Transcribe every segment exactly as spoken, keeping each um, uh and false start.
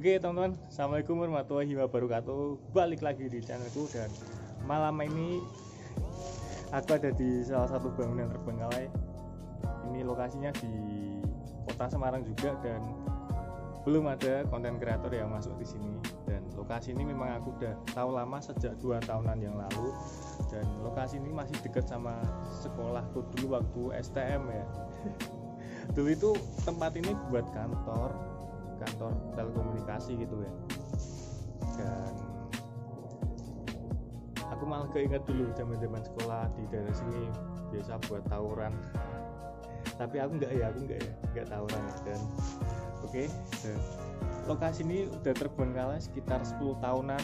Oke teman-teman, assalamualaikum warahmatullahi wabarakatuh. Balik lagi di channelku, dan malam ini aku ada di salah satu bangunan terbengkalai. Ini lokasinya di kota Semarang juga, dan belum ada konten kreator yang masuk di sini. Dan lokasi ini memang aku udah tahu lama, sejak dua tahunan yang lalu. Dan lokasi ini masih dekat sama sekolahku dulu waktu S T M ya. Dulu itu tempat ini buat kantor kantor telekomunikasi gitu ya, dan aku malah keinget dulu zaman-zaman sekolah di daerah sini biasa buat tawuran, tapi aku enggak ya, aku enggak ya, enggak tawuran ya. Dan oke, okay, lokasi ini udah terbengkalai sekitar sepuluh tahunan.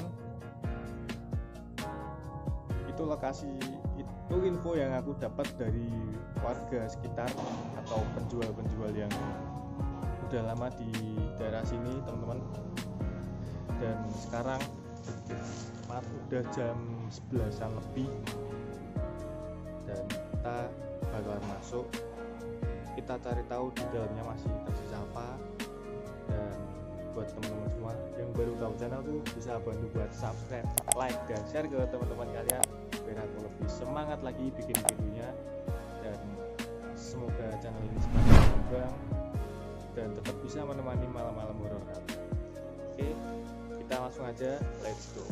Itu lokasi, itu info yang aku dapat dari warga sekitar atau penjual-penjual yang udah lama di daerah sini teman-teman. Dan sekarang udah jam sebelasan lebih, dan kita bakalan masuk, kita cari tahu di dalamnya masih tersisa apa. Dan buat teman-teman semua yang baru tahu channel tuh, bisa bantu buat subscribe, like, dan share ke teman-teman kalian biar aku lebih semangat lagi bikin videonya. Dan semoga channel ini semakin berkembang dan tetap bisa menemani malam-malam horor kalian. Oke, kita langsung aja, let's go.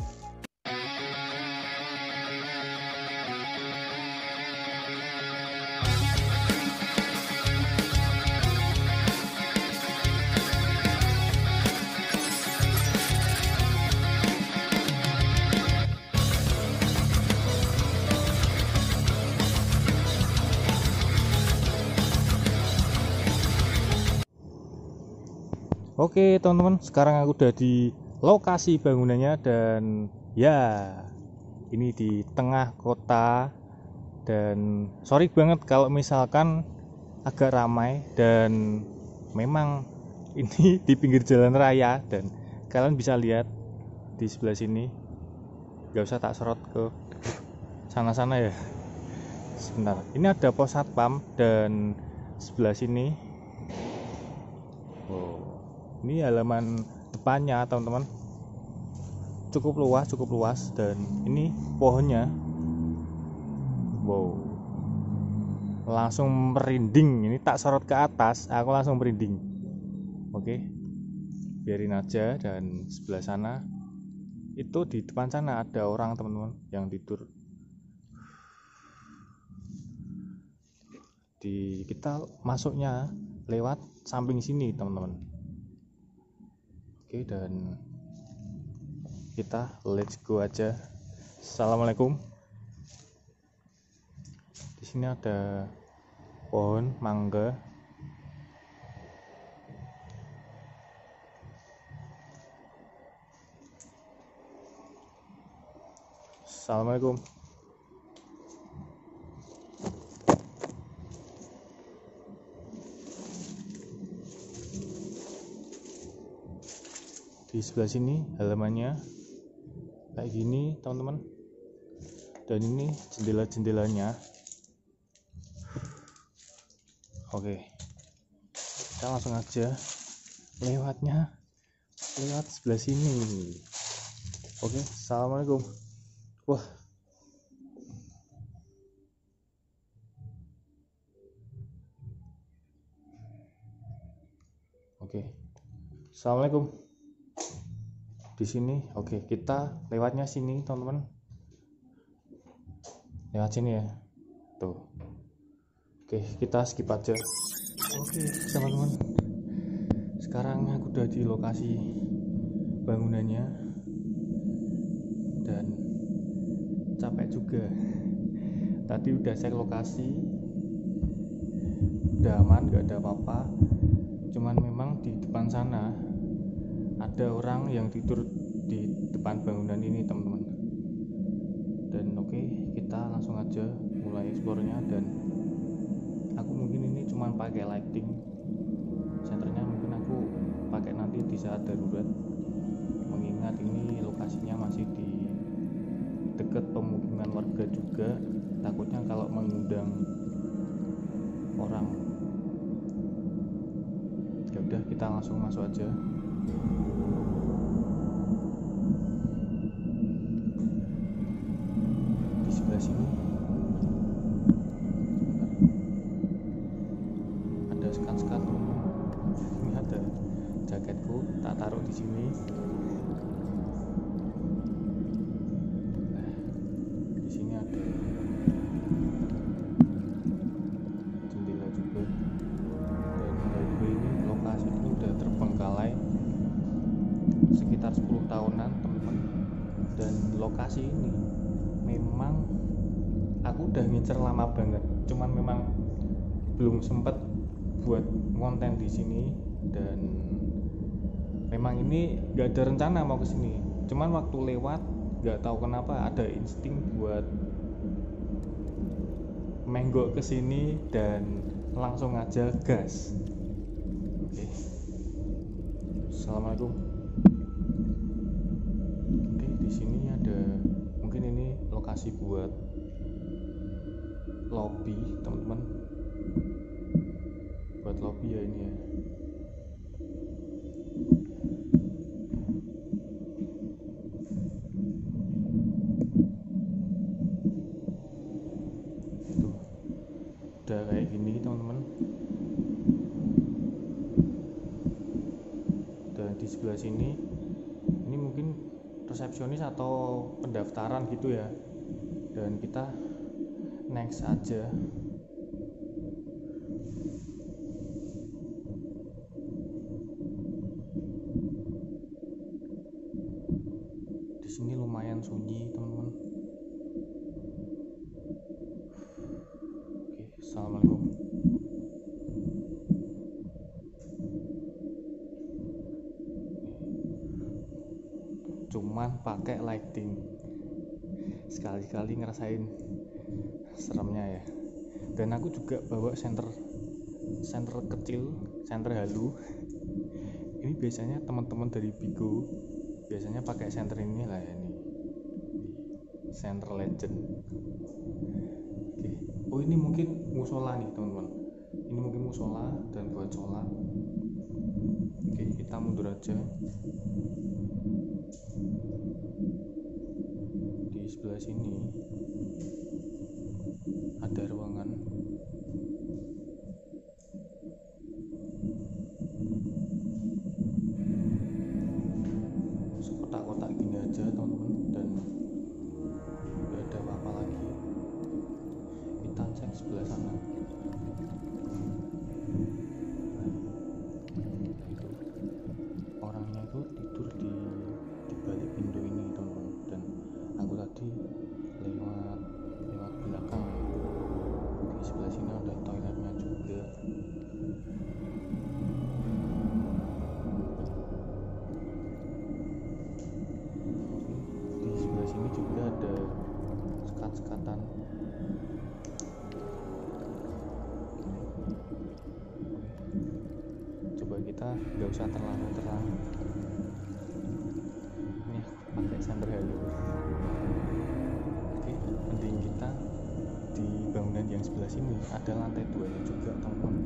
Oke teman-teman, sekarang aku udah di lokasi bangunannya, dan ya ini di tengah kota, dan sorry banget kalau misalkan agak ramai, dan memang ini di pinggir jalan raya. Dan kalian bisa lihat di sebelah sini, gak usah tak serot ke sana-sana ya. Sebentar, ini ada pos satpam, dan sebelah sini ini halaman depannya teman-teman, cukup luas cukup luas dan ini pohonnya, wow, langsung merinding. Ini tak sorot ke atas, aku langsung merinding. Oke, biarin aja. Dan sebelah sana itu, di depan sana ada orang teman-teman yang tidur. Di kita masuknya lewat samping sini teman-teman. Dan kita let's go aja. Assalamualaikum. Di sini ada pohon mangga. Assalamualaikum. Di sebelah sini halamannya kayak gini teman-teman, dan ini jendela-jendelanya. Oke, kita langsung aja lewatnya lewat sebelah sini. Oke, assalamualaikum. Wah, oke, assalamualaikum. Di sini, oke, kita lewatnya sini teman-teman, lewat sini ya, tuh. Oke, kita skip aja. Oke teman-teman, sekarang aku udah di lokasi bangunannya, dan capek juga. Tadi udah cek lokasi, udah aman, gak ada apa-apa. Cuman memang di depan sana ada orang yang tidur di depan bangunan ini, teman-teman. Dan oke, kita langsung aja mulai eksplornya. Dan aku mungkin ini cuman pakai lighting senternya, mungkin aku pakai nanti di saat darurat, mengingat ini lokasinya masih di dekat pemukiman warga juga, takutnya kalau mengundang orang. Ya udah, kita langsung masuk aja. Di sebelah sini ada sekat-sekat. Ini ada jaketku, tak taruh di sini. Nah, di sini ada jendela juga. Dan gue ini lokasi ini udah terbengkalai sekitar sepuluh tahunan, teman-teman. Dan lokasi ini memang aku udah ngincer lama banget, cuman memang belum sempet buat konten di sini. Dan memang ini gak ada rencana mau kesini, cuman waktu lewat gak tahu kenapa ada insting buat menggok kesini dan langsung aja gas. Oke, assalamualaikum. Oke, di sini ada, mungkin ini lokasi buat lobby, teman-teman. Buat lobby ya ini ya. Udah kayak gini, teman-teman. Dan di sebelah sini ini mungkin resepsionis atau pendaftaran gitu ya. Dan kita next aja. Di sini lumayan sunyi, teman-teman. Assalamualaikum. Cuman pakai lighting. Sekali-kali ngerasain seremnya ya. Dan aku juga bawa senter, senter kecil, senter halu. Ini biasanya teman-teman dari Bigo biasanya pakai senter ini lah ya, ini senter legend. Oh, ini mungkin musola nih, teman-teman. Ini mungkin musola dan buat sholat. Oke, kita mundur aja. Di sebelah sini ada ruangan. Sekotak-kotak gini aja, teman-teman. Dan nggak ada apa-apa lagi. Kita cek sebelah sana. Orangnya itu tidur di di balik pintu ini, teman-teman. Dan aku tadi lewat lewat belakang. Di sebelah sini ada toiletnya juga. Di sebelah sini juga ada sekat-sekatan. Coba kita nggak usah terlalu-terlalu. Ini pakai senter halu. Oke, penting kita di bangunan yang sebelah sini ada lantai dua nya juga, teman-teman.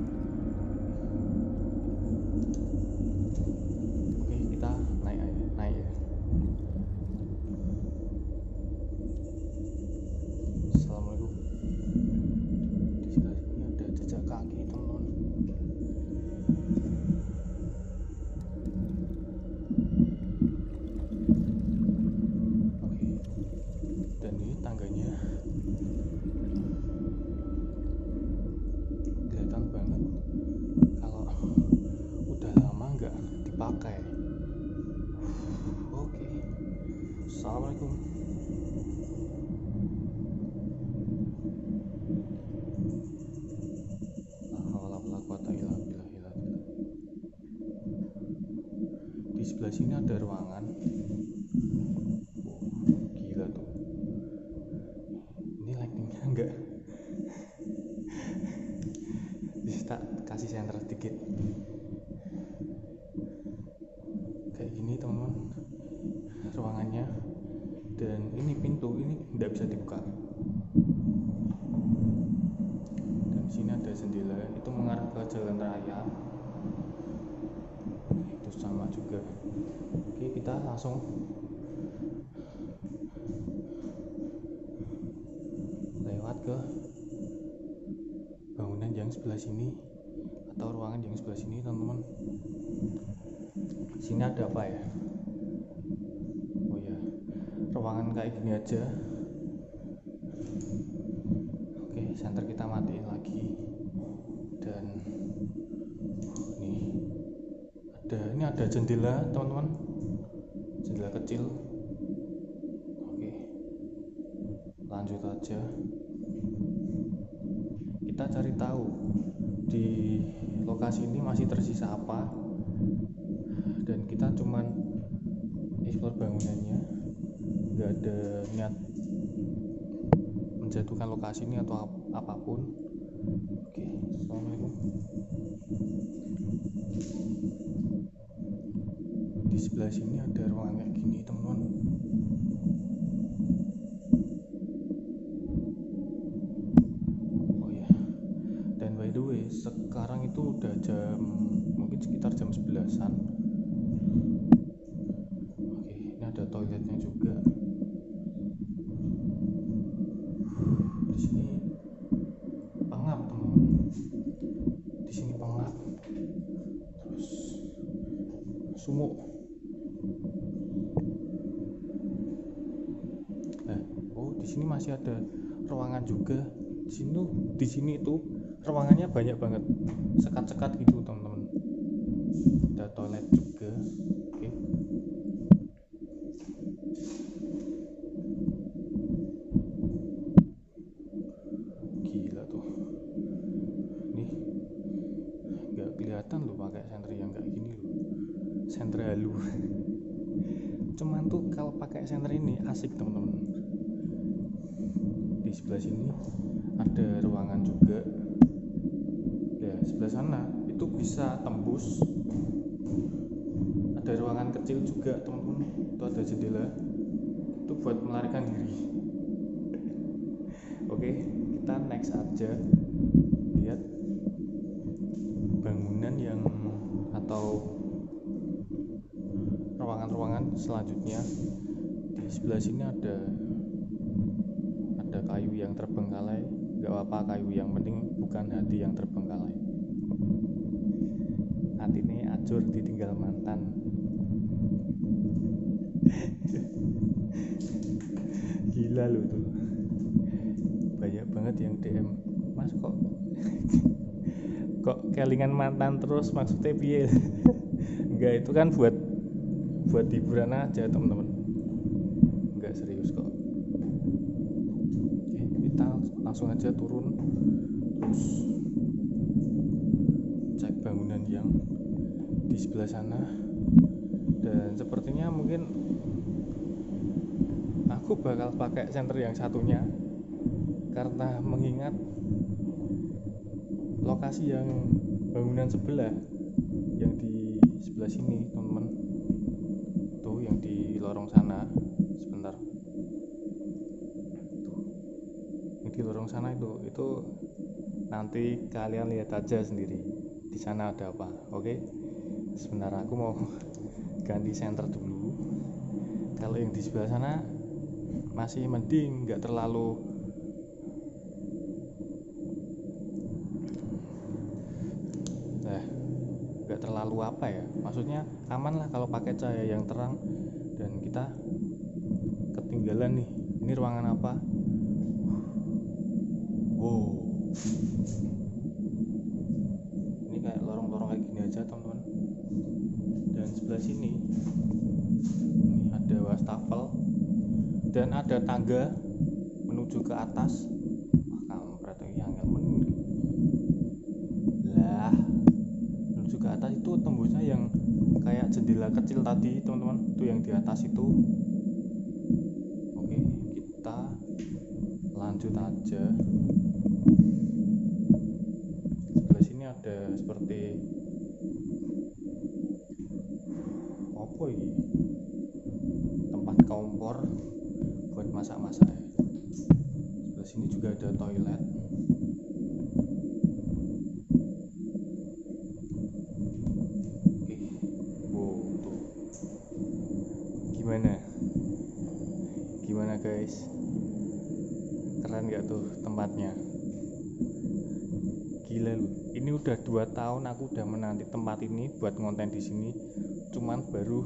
Oke, kita naik naik ya. Assalamualaikum. Di sebelah sini ada jejak kaki, teman-teman. Tangganya kelihatan banget kalau udah lama nggak dipakai. Oke, assalamualaikum. La haula wala sebelah sini ada ruangan. Gila tuh. Ini lightingnya enggak. Kita kasih senter sedikit. Kayak gini teman-teman ruangannya. Dan ini pintu ini tidak bisa dibuka. Dan sini ada jendela itu mengarah ke jalan raya. Itu sama juga. Oke, kita langsung lewat ke bangunan yang sebelah sini atau ruangan yang sebelah sini teman-teman. Sini ada apa ya? Ruangan kayak gini aja. Oke, senter kita matiin lagi. Dan ini ada ini ada jendela teman-teman, jendela kecil. Oke, lanjut aja. Kita cari tahu di lokasi ini masih tersisa apa. Dan kita cuman explore bangunannya. Gak ada niat menjatuhkan lokasi ini atau ap apapun. Oke, assalamualaikum. Di sebelah sini ada ruangan kayak gini teman-teman. Oh ya, yeah. Dan by the way sekarang itu udah jam mungkin sekitar jam sebelasan. Oke, ini ada toiletnya juga. Sumuk. Nah, oh di sini masih ada ruangan juga. Di sini tuh, di sini itu ruangannya banyak banget, sekat-sekat gitu teman-teman. Ada toilet juga. Oke. Okay. Gila tuh. Nih, nggak kelihatan loh pakai senter yang kayak gini loh. Senter halu. Cuman tuh kalau pakai senter ini asik teman-teman. Di sebelah sini ada ruangan juga. Ya sebelah sana itu bisa tembus. Ada ruangan kecil juga teman-teman. Itu ada jendela. Itu buat melarikan diri. Oke, kita next aja. Lihat bangunan yang atau ruangan-ruangan selanjutnya. Di sebelah sini ada ada kayu yang terbengkalai. Gak apa-apa kayu, yang penting bukan hati yang terbengkalai. Hati ini ajur ditinggal mantan. Gila loh tuh, banyak banget yang D M, mas kok kok kelingan mantan terus, maksudnya piye? Enggak, itu kan buat buat hiburan aja teman-teman, nggak serius kok. Oke, kita langsung aja turun terus cek bangunan yang di sebelah sana. Dan sepertinya mungkin aku bakal pakai senter yang satunya karena mengingat lokasi yang bangunan sebelah yang di sebelah sini teman-teman, yang di lorong sana. Sebentar tuh. Yang di lorong sana itu itu nanti kalian lihat aja sendiri di sana ada apa. Oke, sebentar aku mau ganti senter dulu. Kalau yang di sebelah sana masih mending, nggak terlalu nah nggak terlalu apa ya, maksudnya aman lah kalau pakai cahaya yang terang. Dan kita ketinggalan nih, ini ruangan apa? Wow, ini kayak lorong-lorong kayak gini aja teman-teman. Dan sebelah sini ini ada wastafel dan ada tangga menuju ke atas. Wah, kampret, yang angel men lah menuju ke atas. atas itu tembusnya yang kayak jendela kecil tadi teman-teman, itu yang di atas itu. Oke, kita lanjut aja. Sebelah sini ada seperti apa ini, tempat kompor buat masak-masak. Sebelah sini juga ada toilet. Gimana? Gimana guys? Keren gak tuh tempatnya? Gila loh. Ini udah dua tahun aku udah menanti tempat ini buat ngonten di sini. Cuman baru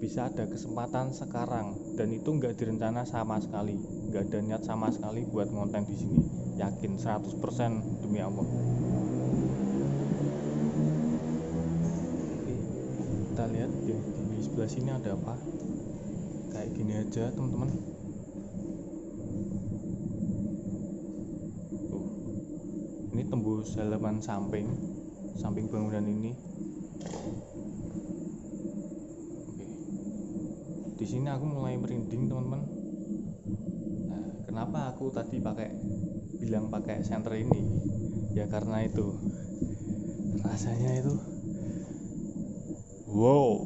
bisa ada kesempatan sekarang, dan itu nggak direncana sama sekali. Nggak ada niat sama sekali buat ngonten di sini. Yakin seratus persen demi Allah. Oke, kita lihat di, di sebelah sini ada apa? Kayak gini aja teman-teman. Tuh, ini tembus halaman samping samping bangunan ini. Oke, di sini aku mulai merinding teman-teman. Nah, kenapa aku tadi pakai bilang pakai senter ini? Ya karena itu rasanya itu wow.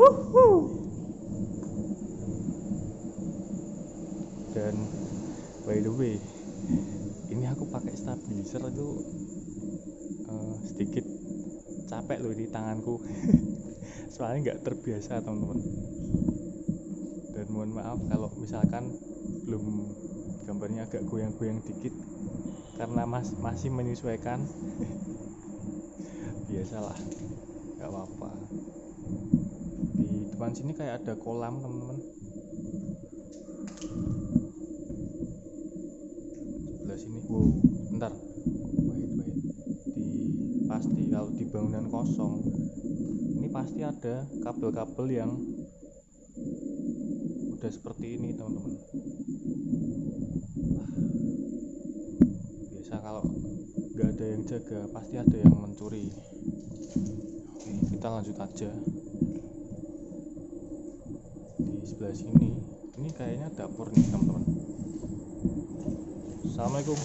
Wuhuu. Dan by the way, ini aku pakai stabilizer itu uh, sedikit capek loh di tanganku. Soalnya nggak terbiasa teman-teman. Dan mohon maaf kalau misalkan belum gambarnya agak goyang-goyang dikit, karena mas masih menyesuaikan. Biasalah, nggak apa-apa. Di depan sini kayak ada kolam teman-teman. Sini, wow, bentar, wait, wait. Di pasti kalau di bangunan kosong, ini pasti ada kabel-kabel yang udah seperti ini, teman-teman. Biasa kalau nggak ada yang jaga, pasti ada yang mencuri. Oke, kita lanjut aja. Di sebelah sini, ini kayaknya dapur nih, teman-teman. Assalamualaikum.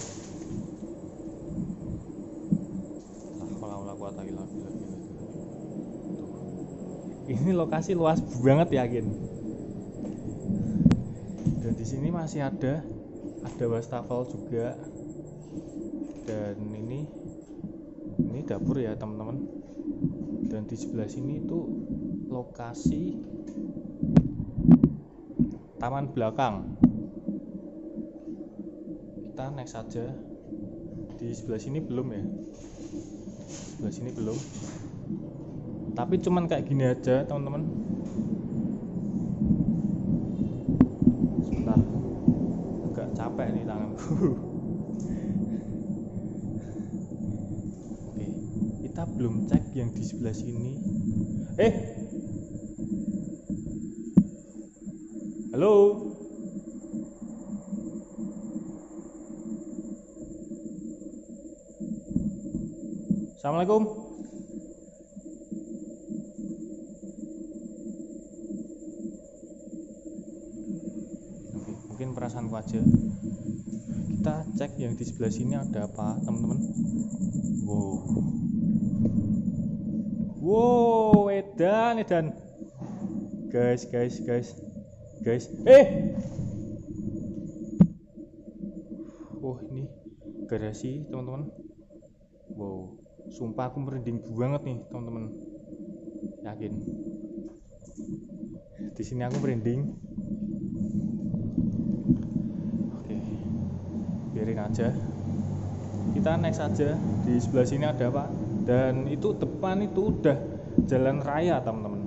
Ini lokasi luas banget yakin. Dan di sini masih ada ada wastafel juga. Dan ini ini dapur ya teman-teman. Dan di sebelah sini itu lokasi taman belakang. Kita next saja. Di sebelah sini belum ya, sebelah sini belum, tapi cuman kayak gini aja teman-teman. Sebentar, agak capek nih tanganku. Oke, kita belum cek yang di sebelah sini. Eh, halo. Assalamualaikum. Oke, mungkin perasaanku aja. Kita cek yang di sebelah sini ada apa, teman-teman. Wow. Wow, edan, edan. Guys, guys, guys. Guys, eh. Oh, ini garasi, teman-teman. Wow. Sumpah aku merinding banget nih teman-teman, yakin. Di sini aku merinding. Oke, biarin aja. Kita next aja. Di sebelah sini ada apa? Dan itu depan itu udah jalan raya teman-teman.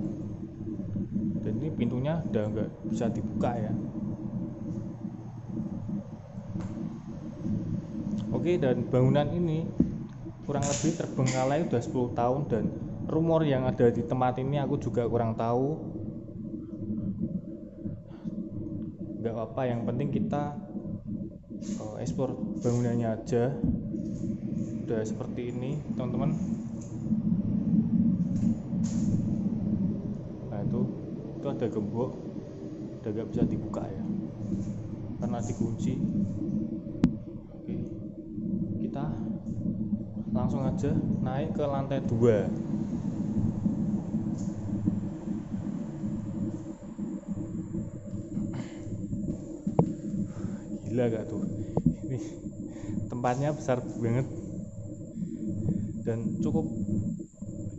Dan ini pintunya udah nggak bisa dibuka ya. Oke, dan bangunan ini kurang lebih terbengkalai udah sepuluh tahun, dan rumor yang ada di tempat ini aku juga kurang tahu. Nggak apa-apa, yang penting kita oh, eksplor bangunannya aja. Udah seperti ini teman-teman. Nah itu itu ada gembok, udah gak bisa dibuka ya karena dikunci. Oke, kita langsung aja naik ke lantai dua. Gila gak tuh, ini tempatnya besar banget dan cukup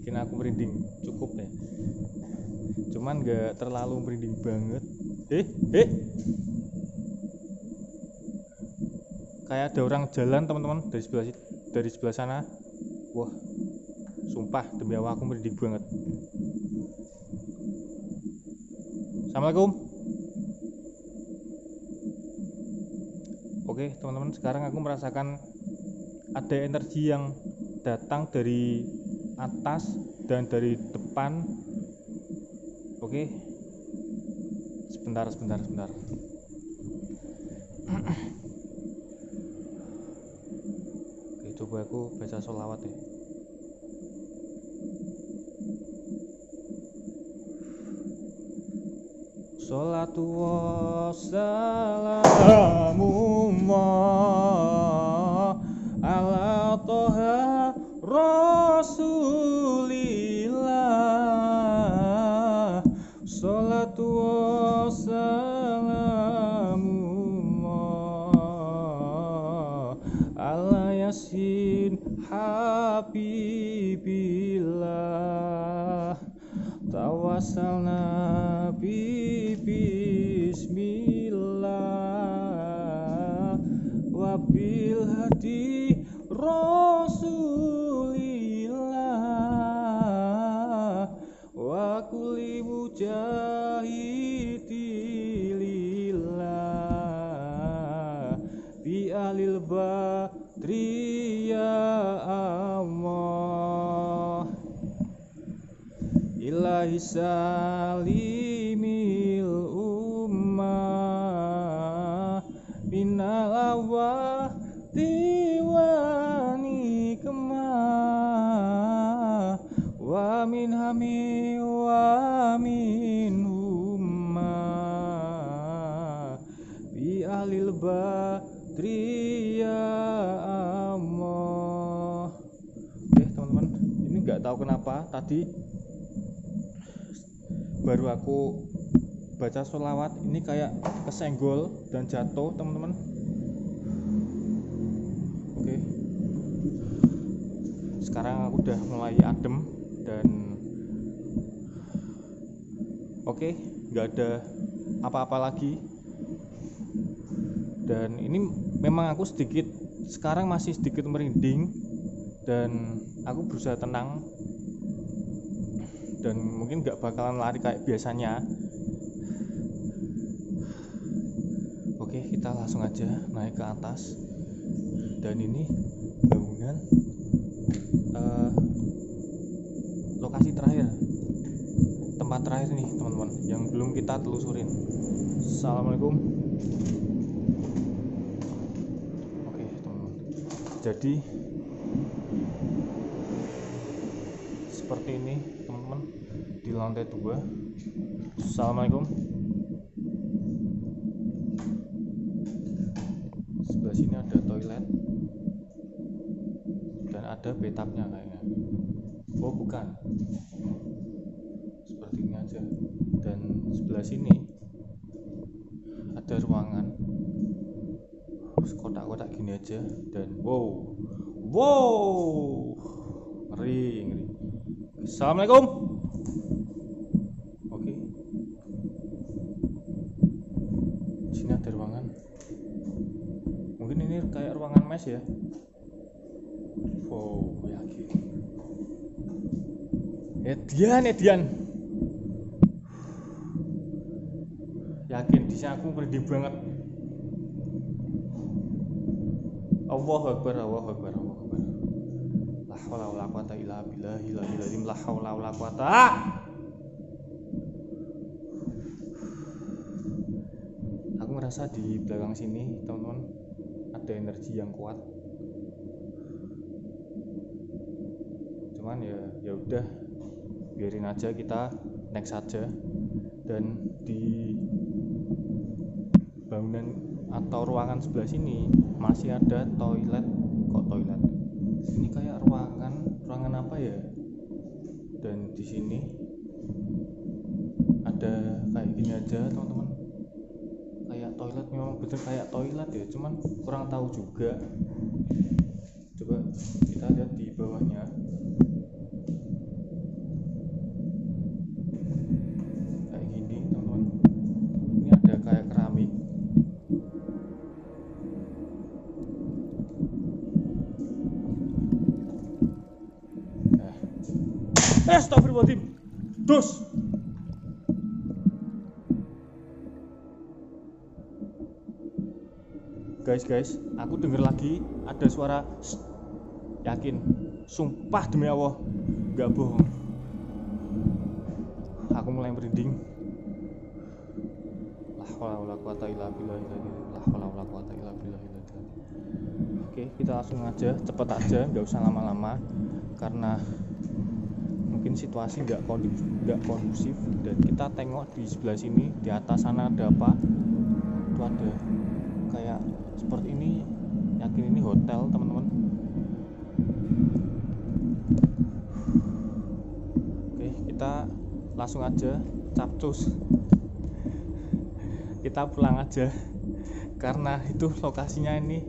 bikin aku merinding, cukup ya, cuman gak terlalu merinding banget. eh eh kayak ada orang jalan teman-teman dari sebelah dari sebelah sana. Wah sumpah demi Allah aku merinding banget. Assalamualaikum. Oke teman-teman, sekarang aku merasakan ada energi yang datang dari atas dan dari depan. Oke, sebentar sebentar sebentar. Oke, coba aku baca sholawat ya. Sholatu wassalamullah ala toha rasulillah. Sholatu wassalamullah ala yasin habibillah. Tawassalna bi bismillah wabil hadi rasulillah wa kulli mujahidillah bi alil badri ya Allah. Ilahi salimil ummah minal awati wa nikmah wa min hami wa min ummah bi ahlil badri ya Allah. Oke teman-teman, ini nggak tahu kenapa tadi baru aku baca sholawat ini kayak kesenggol dan jatuh teman-teman. Oke, sekarang aku udah mulai adem dan oke, nggak ada apa-apa lagi. Dan ini memang aku sedikit sekarang masih sedikit merinding dan aku berusaha tenang dan mungkin gak bakalan lari kayak biasanya. Oke, kita langsung aja naik ke atas. Dan ini bangunan uh, lokasi terakhir, tempat terakhir nih teman-teman yang belum kita telusurin. Assalamualaikum. Oke teman-teman, jadi seperti ini teman-teman di lantai dua. Assalamualaikum. Sebelah sini ada toilet dan ada bathtubnya kayaknya. Oh bukan, seperti ini aja. Dan sebelah sini ada ruangan kotak-kotak gini aja. Dan wow wow ngeri ngeri. Assalamualaikum. Oke, sini ada ruangan, mungkin ini kayak ruangan mes ya. Wow yakin Edian Edian yakin di sini aku merinding banget. Allahu Akbar Allahu Akbar Allah. Aku merasa di belakang sini teman-teman ada energi yang kuat, cuman ya ya udah biarin aja, kita next saja. Dan di bangunan atau ruangan sebelah sini masih ada toilet. Kok toilet? Ini kayak ruangan, ruangan apa ya? Dan di sini ada kayak gini aja, teman-teman. Kayak toilet, memang betul kayak toilet ya, cuman kurang tahu juga. Coba kita lihat di bawahnya. Kayak gini, teman-teman. Ini ada kayak keramik. Nah. Astagfirullahaladzim. Dos. Guys, guys, aku denger lagi ada suara. Shh. Yakin, sumpah demi Allah, gak bohong. Aku mulai merinding. La haula wala quwata illa billah. La haula wala quwata illa billah. Oke, kita langsung aja, cepet aja, nggak usah lama-lama, karena mungkin situasi nggak kondusif, nggak kondusif. Dan kita tengok di sebelah sini, di atas sana ada apa? Itu ada kayak seperti ini, yakin ini hotel, teman-teman. Oke, kita langsung aja capcus. Kita pulang aja, karena itu lokasinya ini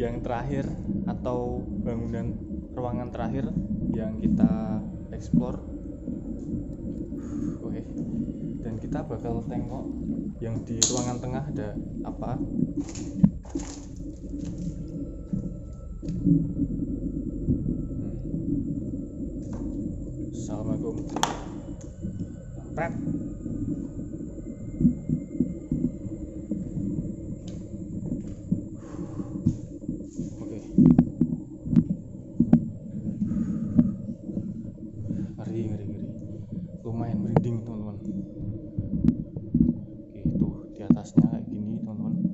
yang terakhir atau bangunan ruangan terakhir yang kita explore. Oke, dan kita bakal tengok yang di ruangan tengah ada apa. Assalamualaikum. Pret. Oke. Ngeri, ngeri, ngeri. Lumayan merinding, teman-teman. Oke, tuh di atasnya kayak gini, teman-teman. Tuh.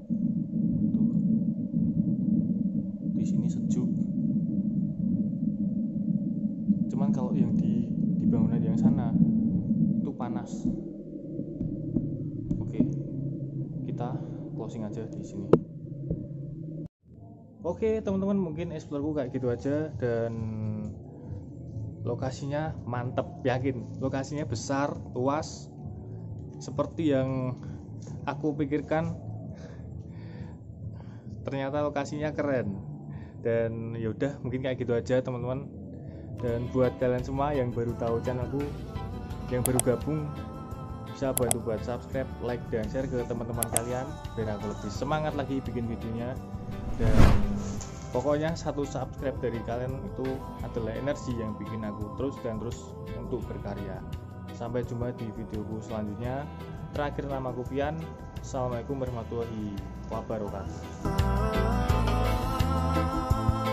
Di sini sejuk. Cuman kalau yang di di bangunan yang sana itu panas. Oke, kita closing aja di sini. Oke, teman-teman, mungkin explore-ku kayak gitu aja, dan lokasinya mantep, yakin. Lokasinya besar, luas, seperti yang aku pikirkan. Ternyata lokasinya keren. Dan yaudah, mungkin kayak gitu aja, teman-teman. Dan buat kalian semua yang baru tahu channelku, yang baru gabung, bisa bantu buat subscribe, like, dan share ke teman-teman kalian, biar aku lebih semangat lagi bikin videonya. Dan pokoknya satu subscribe dari kalian itu adalah energi yang bikin aku terus dan terus untuk berkarya. Sampai jumpa di videoku selanjutnya. Terakhir, namaku Fian. Assalamualaikum warahmatullahi wabarakatuh.